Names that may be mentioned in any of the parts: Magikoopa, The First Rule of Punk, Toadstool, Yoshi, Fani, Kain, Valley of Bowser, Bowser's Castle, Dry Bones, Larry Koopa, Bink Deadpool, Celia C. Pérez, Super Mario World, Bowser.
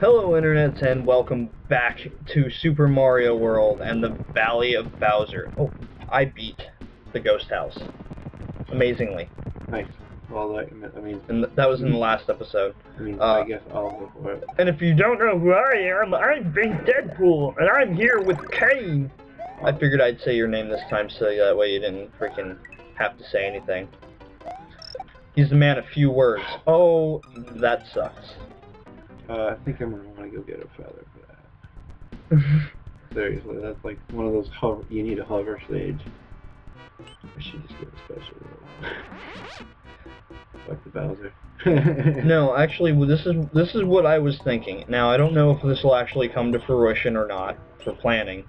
Hello Internet, and welcome back to Super Mario World and the Valley of Bowser. Oh, I beat the ghost house. Amazingly. Nice. Well, I mean... And that was in the last episode. I mean, I guess I'll go for it. And if you don't know who I am, I'm Bink Deadpool, and I'm here with Kain. I figured I'd say your name this time, so that way you didn't freaking have to say anything. He's the man of few words. Oh, that sucks. I think I'm gonna want to go get a feather for that. Seriously, that's like one of those hover. You need a hover stage. I should just get a special one. Like the Bowser. No, actually, this is what I was thinking. Now I don't know if this will actually come to fruition or not for planning,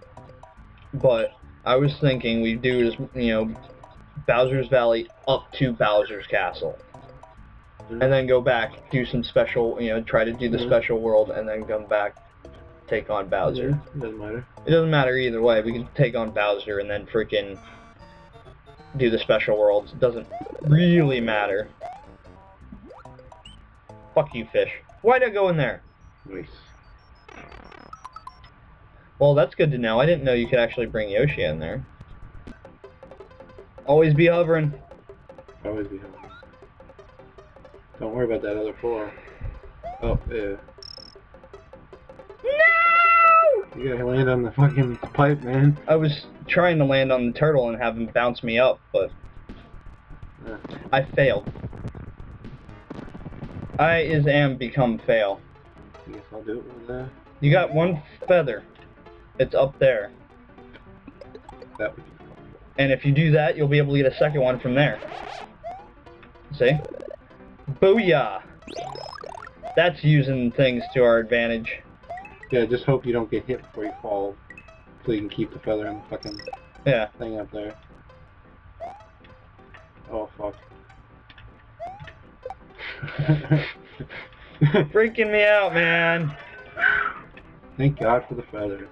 but I was thinking we do is, you know, Bowser's Valley up to Bowser's Castle. And then go back, do some special, you know, try to do the special world, and then come back, take on Bowser. Yeah, it doesn't matter. It doesn't matter either way. We can take on Bowser and then freaking do the special worlds. It doesn't really matter. Fuck you, fish. Why'd I go in there? Nice. Well, that's good to know. I didn't know you could actually bring Yoshi in there. Always be hovering. Always be hovering. Don't worry about that other floor. Oh, yeah. No! You gotta land on the fucking pipe, man. I was trying to land on the turtle and have him bounce me up, but... I failed. I am become fail. I guess I'll do it with that. You got one feather. It's up there. That would be cool. And if you do that, you'll be able to get a second one from there. See? Booyah! That's using things to our advantage. Yeah, just hope you don't get hit before you fall, so you can keep the feather and the fucking thing up there. Oh, fuck. Freaking me out, man! Thank God for the feather.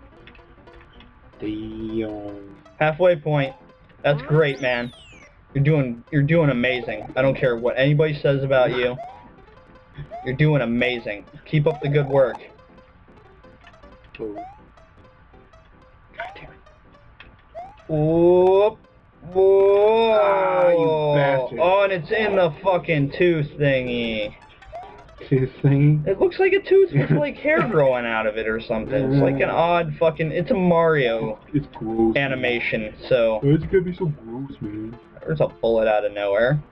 Damn. Halfway point. That's great, man. You're doing amazing. I don't care what anybody says about you. You're doing amazing. Keep up the good work. Ooh. God damn it. Whoop. Whoa. Ah, you bastard. Oh, and it's in the fucking tooth thingy. Tooth thingy? It looks like a tooth with like hair growing out of it or something. It's like an odd fucking... It's a Mario it's gross, animation, man. So... It's gonna be so gross, man. There's a bullet out of nowhere.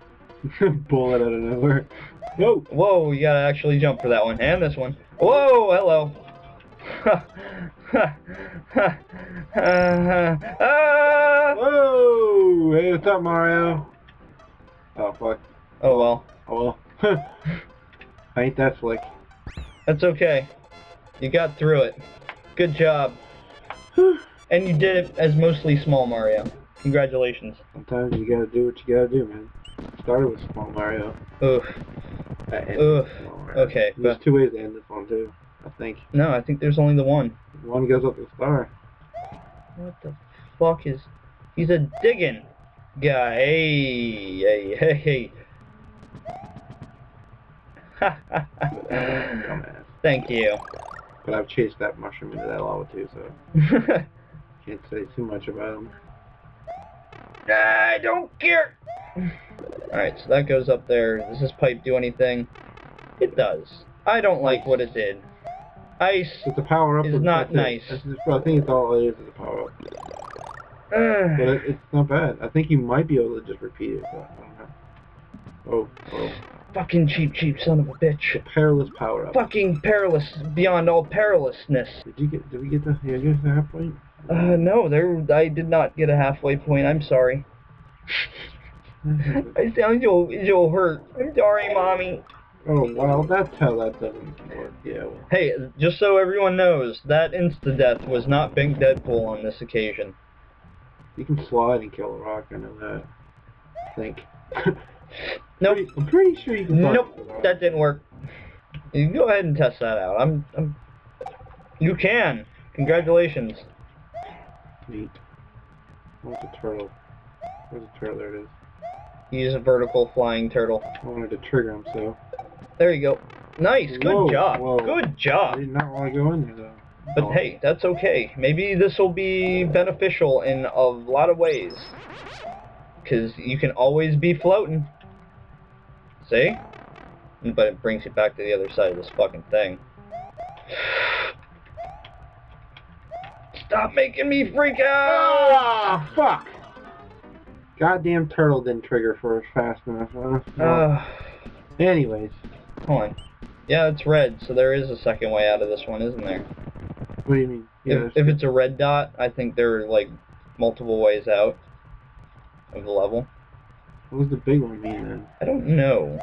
Bullet out of nowhere. Whoa! Whoa, you gotta actually jump for that one. And this one. Whoa, hello. Whoa! Hey, what's up, Mario? Oh, fuck. Oh, well. Oh, well. I ain't that slick. That's okay. You got through it. Good job. And you did it as mostly small Mario. Congratulations. Sometimes you gotta do what you gotta do, man. Started with small Mario. Oof. Oof. Okay. There's two ways to end this one, too, I think. No, I think there's only the one. One goes up the star. What the fuck is... He's a digging guy. Hey, hey, hey, hey. Ha, ha, ha. Thank you. But I've chased that mushroom into that lava, too, so... Can't say too much about him. I don't care! Alright, so that goes up there. Does this pipe do anything? It does. I don't like what it did. Ice the power up is not nice. I think it's all it is a power-up. But it's not bad. I think you might be able to just repeat it. But I don't know. Oh, oh. Fucking cheap son of a bitch. The perilous power-up. Fucking perilous beyond all perilousness. Did we get the half point? No, I did not get a halfway point, I'm sorry. I sound you'll hurt. I'm sorry, Mommy. Oh, well, that's how that doesn't work, yeah. Well. Hey, just so everyone knows, that insta-death was not Bink Deadpool on this occasion. You can slide and kill a rock, I know that. I think. Nope. I'm pretty sure you can slide. Nope, that didn't work. You can go ahead and test that out. You can. Congratulations. Neat. Where's the turtle? Where's the turtle? There it is. He's a vertical flying turtle. I wanted to trigger him, so... There you go. Nice, good job. Whoa. Good job. I did not want to go in there, though. But hey, that's okay. Maybe this will be beneficial in a lot of ways. Because you can always be floating. See? But it brings you back to the other side of this fucking thing. Stop making me freak out! Ah, fuck! Goddamn turtle didn't trigger for us fast enough. Anyways. Hold on. Yeah, it's red, so there is a second way out of this one, isn't there? What do you mean? Yeah, if it's a red dot, I think there are, like, multiple ways out of the level. What was the big one mean, then? I don't know.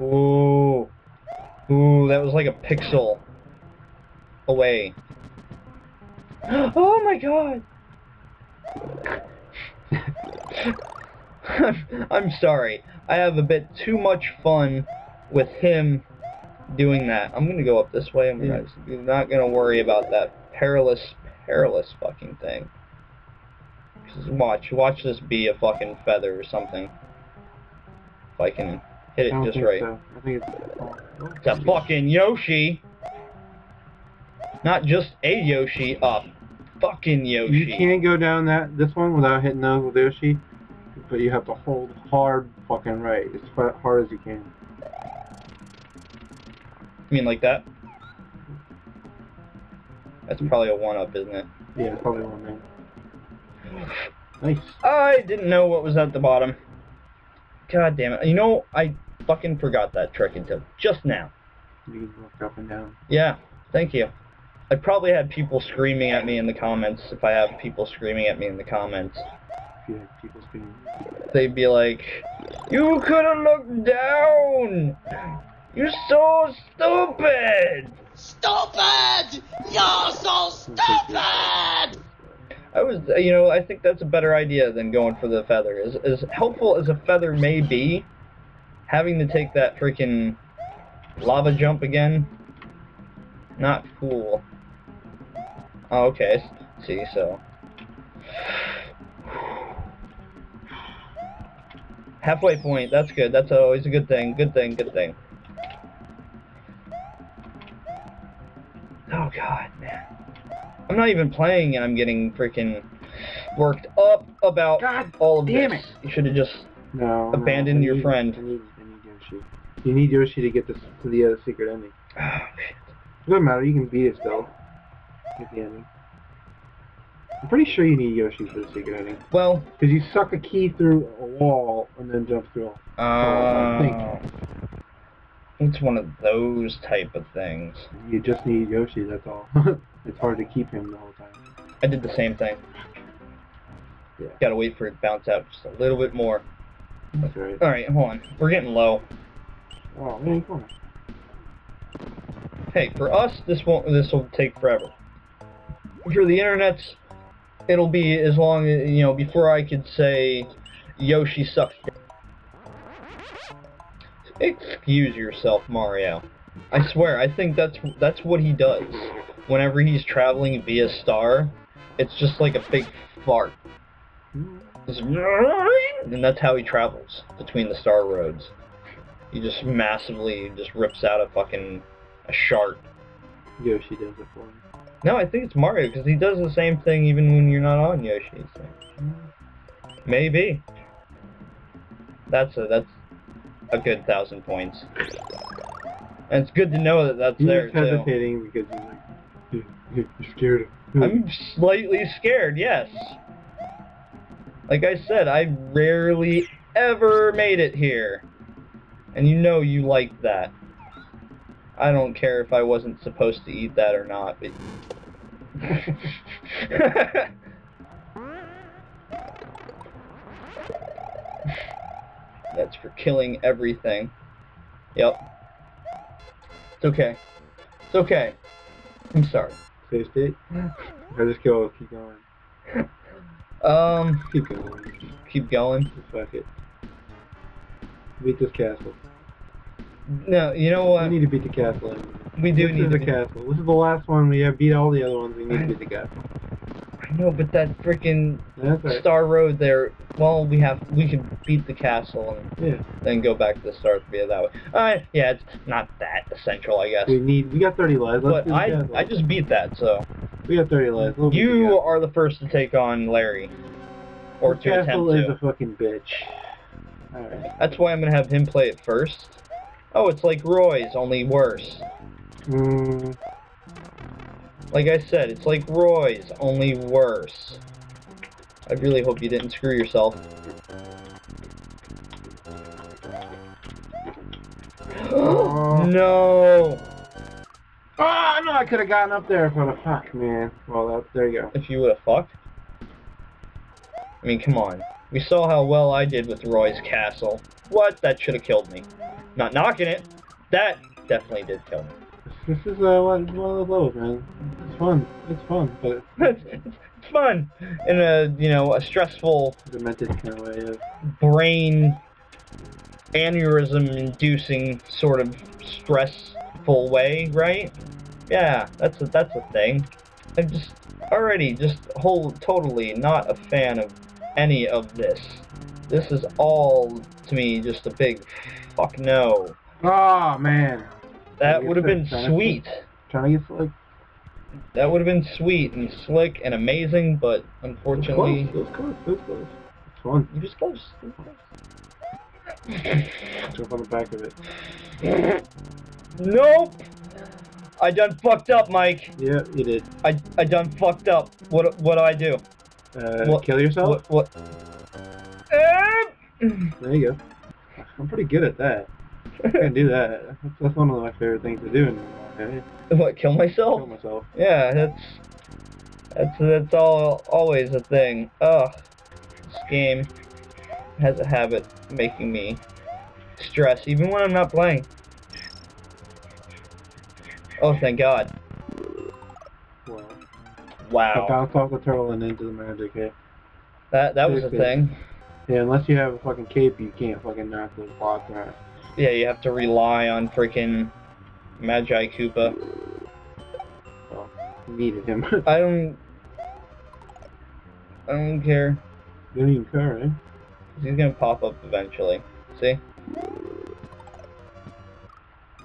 Ooh. Ooh, that was like a pixel away. Oh my god! I'm sorry. I have a bit too much fun with him doing that. I'm gonna go up this way. I'm not gonna worry about that perilous fucking thing. Just watch this be a fucking feather or something. If I can hit it just right. So. I think it's a fucking Yoshi. Not just a Yoshi, a fucking Yoshi. You can't go down this one without hitting those with Yoshi, but you have to hold hard fucking right, as hard as you can. You mean like that? That's probably a one-up, isn't it? Yeah, probably one-up. Nice. I didn't know what was at the bottom. God damn it. You know, I fucking forgot that trick until just now. You can walk up and down. Yeah, thank you. I probably had people screaming at me in the comments. If I have people screaming at me in the comments. If you had people screaming. They'd be like, you could have looked down! You're so stupid! Stupid! You're so stupid! I was, you know, I think that's a better idea than going for the feather. As helpful as a feather may be, having to take that freaking lava jump again, not cool. Oh, okay, see, so. Halfway point, that's good, that's always a good thing, good thing, good thing. Oh god, man. I'm not even playing and I'm getting freaking worked up about all of this. God damn it. You should have just abandoned your friend. I need Yoshi. You need Yoshi to get this to the other secret ending. Oh, shit. It doesn't matter, you can beat it still. Get the ending. I'm pretty sure you need Yoshi for the secret ending. Well, because you suck a key through a wall and then jump through a wall, I think. It's one of those type of things. You just need Yoshi, that's all. It's hard to keep him the whole time. I did the same thing. Yeah. Gotta wait for it to bounce out just a little bit more. That's right. Alright, hold on. We're getting low. Oh, man, come on. Hey, for us, this will take forever. For the internets, it'll be as long, you know, before I could say Yoshi sucks. Excuse yourself, Mario. I swear, I think that's what he does. Whenever he's traveling via star, it's just like a big fart. Just, and that's how he travels between the star roads. He just massively just rips out a fucking shard. Yoshi does it for him. No, I think it's Mario because he does the same thing even when you're not on Yoshi. So. Maybe. That's a good 1,000 points. And it's good to know that that's there, too. You're hesitating because you're scared. I'm slightly scared, yes. Like I said, I rarely ever made it here. And you know you like that. I don't care if I wasn't supposed to eat that or not. But that's for killing everything. Yep. It's okay. It's okay. I'm sorry. Save state? I just go. Keep going. Keep going. Keep going? Fuck it. Beat this castle. No, you know what? We need to beat the castle. We do need to beat the castle. This is the last one. We have beat all the other ones. We need to beat the castle. I know, but that freaking Star Road there well, we can beat the castle and then go back to the start via that way. Yeah, it's not that essential, I guess. We got 30 lives. But I just beat that, so. We got 30 lives. You are the first to take on Larry. Or to attempt to. Castle is a fucking bitch. Alright. That's why I'm gonna have him play it first. Oh, it's like Roy's, only worse. Mm. Like I said, it's like Roy's, only worse. I really hope you didn't screw yourself. No! Oh, no, I could have gotten up there for the fuck, man. Well, there you go. If you would have fucked? I mean, come on. We saw how well I did with Roy's castle. What? That should have killed me. Not knocking it. That definitely did kill me. This is one of the levels, man. It's fun. It's fun, but it's fun in a a stressful, demented kind of way, brain aneurysm-inducing sort of stressful way, right? Yeah, that's a thing. I'm just already totally not a fan of any of this. This is all to me just a big fuck no. Oh man. That would have been sweet. Trying to get slick. That would have been sweet and slick and amazing, but unfortunately... It was close, It's fun. You're just close. Jump on the back of it. Nope! I done fucked up, Mike. Yeah, you did. I done fucked up. What do I do? Kill yourself? There you go. I'm pretty good at that. I can do that. That's one of my favorite things to do. What? Kill myself? Kill myself. Yeah, that's always a thing. Ugh, this game has a habit of making me stress, even when I'm not playing. Oh, thank God. Wow. I bounced off the turtle and into the magic cape. That was a thing. Yeah, unless you have a fucking cape, you can't fucking knock the block out. Yeah, you have to rely on freaking Magi Koopa. Well, needed him. I don't care. You don't even care, right? He's gonna pop up eventually. See?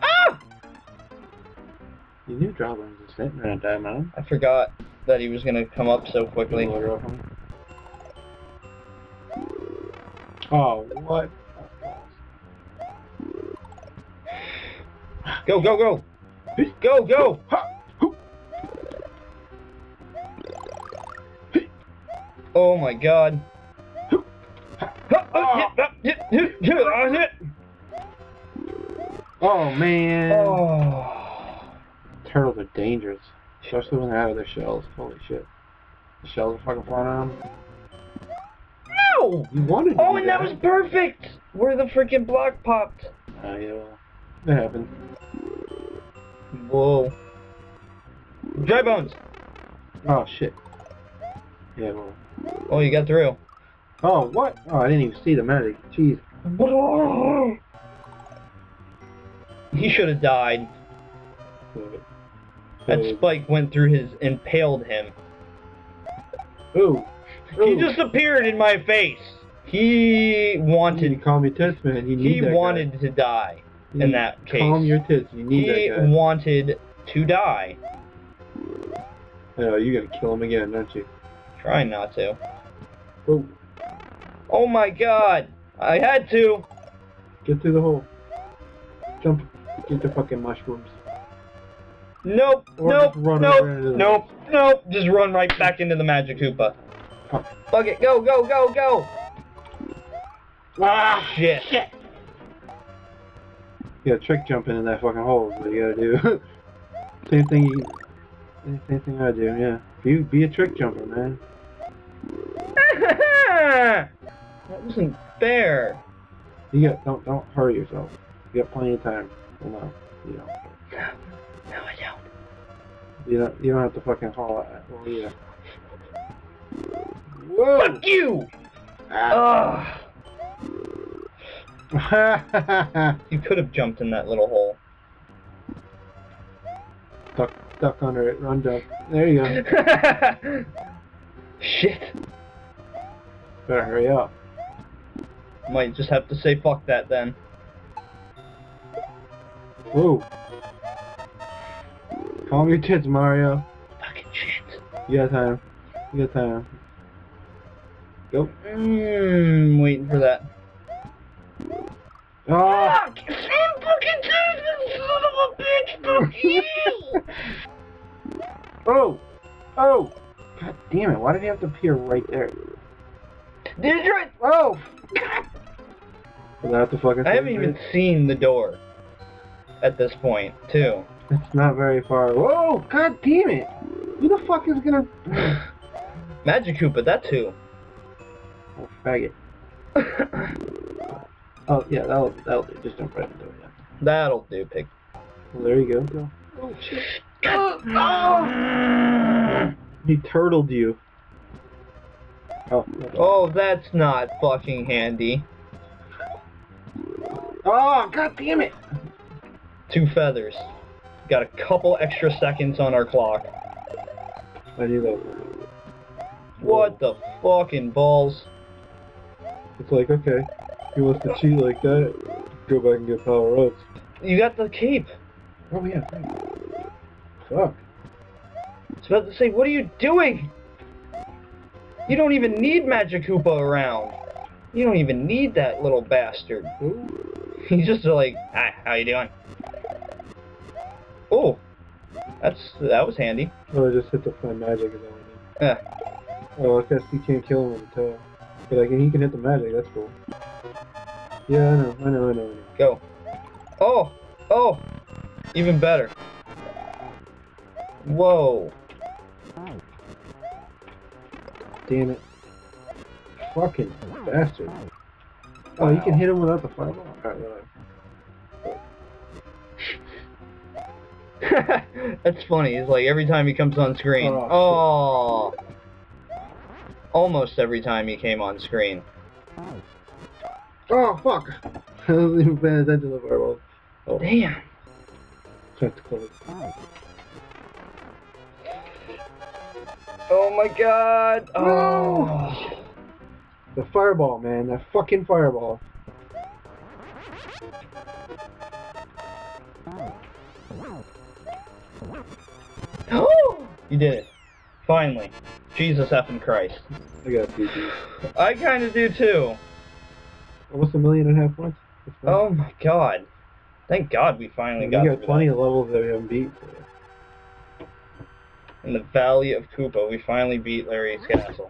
Ah! You knew Dry Bones was sitting around that mountain. I forgot that he was gonna come up so quickly. Oh, what? Go, go, go! Go, go! Oh my God. Oh man. Oh. Turtles are dangerous. Especially when they're out of their shells. Holy shit. The shells are fucking flying on them. No! You wanted to. Oh, and that was perfect! Where the freaking block popped. Oh, yeah, well. It happened. Whoa. Dry Bones! Oh, shit. Yeah, well. Oh, you got through. Oh, what? Oh, I didn't even see the magic. Jeez. He should have died. That spike went through his... impaled him. Ooh. He just appeared in my face. He wanted... You call me tits, man. He wanted to die. In that case, calm your tits. You need that guy. He wanted to die. Oh, you're gonna kill him again, aren't you? Trying not to. Oh. Oh my God! I had to. Get through the hole. Jump. Get the fucking mushrooms. Nope. Nope. Nope. Nope. Nope. Just run right back into the Magic Koopa. Fuck. Fuck it. Go. Go. Go. Go. Ah shit. Shit. You gotta trick jumping in that fucking hole is what you gotta do. Same thing I do, yeah. You be a trick jumper, man. That wasn't fair. You got don't hurry yourself. You got plenty of time. No, you don't. No, I don't. You don't have to fucking haul out. Well, yeah. Whoa! Fuck you! Ah. You could have jumped in that little hole. Duck under it. Run, duck. There you go. Shit. Better hurry up. Might just have to say fuck that then. Whoa. Calm your tits, Mario. Fucking shit. You got time. Go. Waiting for that. Ah! Fuck! Same fucking time, you son of a bitch! Fuck you! Oh! Oh! God damn it, why did he have to appear right there? Did you? Oh! God! Is that the fucking I haven't even seen the door at this point, too. It's not very far. Whoa! God damn it! Who the fuck is gonna... Magikoopa, that's who. Oh, faggot. Oh, yeah, that'll do. Just jump right into it. Yeah. That'll do, pig. Well, there you go. Oh, shit. Oh! He turtled you. Oh, okay. Oh, that's not fucking handy. Oh, god damn it! 2 feathers. Got a couple extra seconds on our clock. I do that. What the fucking balls? It's like, okay. He wants to cheat like that, go back and get power-ups. You got the cape! Oh yeah, thanks. Fuck. I was about to say, what are you doing? You don't even need Magikoopa around. You don't even need that little bastard. He's just like, hi, how you doing? Oh, that was handy. Oh, I just hit the fly magic as I did. Oh, I guess he can't kill him with the tail. But like, he can hit the magic, that's cool. Yeah, I know. Go. Oh! Oh! Even better. Whoa. Damn it. Fucking bastard. Oh, you can hit him without the fireball? Alright, whatever. That's funny. It's like every time he comes on screen. Oh! Almost every time he came on screen. Oh, fuck! I wasn't even paying attention to the fireball. Oh. Damn! That's close. Oh my god! Oh! No. The fireball, man. That fucking fireball. Oh! You did it. Finally. Jesus effing Christ. I got GG. I kinda do too. Almost 1.5 million points. Oh my god. Thank god we finally got through that. We got plenty of levels that we haven't beat. In the Valley of Koopa, we finally beat Larry's Castle.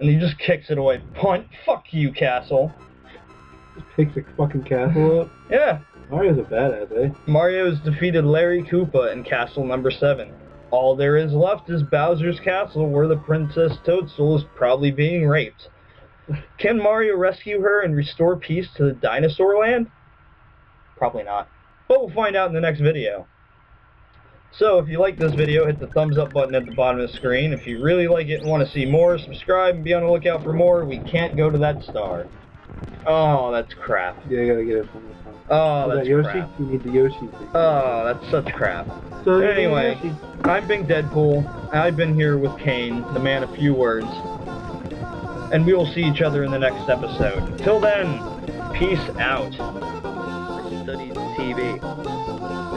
And he just kicks it away. Punt! Fuck you, Castle! Just picks the fucking castle up? Yeah! Mario's a badass, eh? Mario's defeated Larry Koopa in Castle number 7. All there is left is Bowser's Castle, where the Princess Toadstool is probably being raped. Can Mario rescue her and restore peace to the dinosaur land? Probably not. But we'll find out in the next video. So, if you like this video, hit the thumbs up button at the bottom of the screen. If you really like it and want to see more, subscribe and be on the lookout for more. We can't go to that star. Oh, that's crap. Yeah, I gotta get it from the top. Oh, that's Yoshi? Crap. You need the Yoshi. Oh, that's such crap. So anyway, I'm Bink Deadpool. I've been here with Kain, the man of few words. And we will see each other in the next episode. Until then, peace out. I studied TV,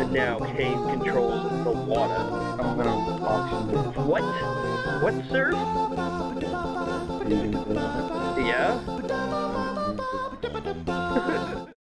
and now Kain controls the water. I'm gonna auction this. What? What, sir? Yeah?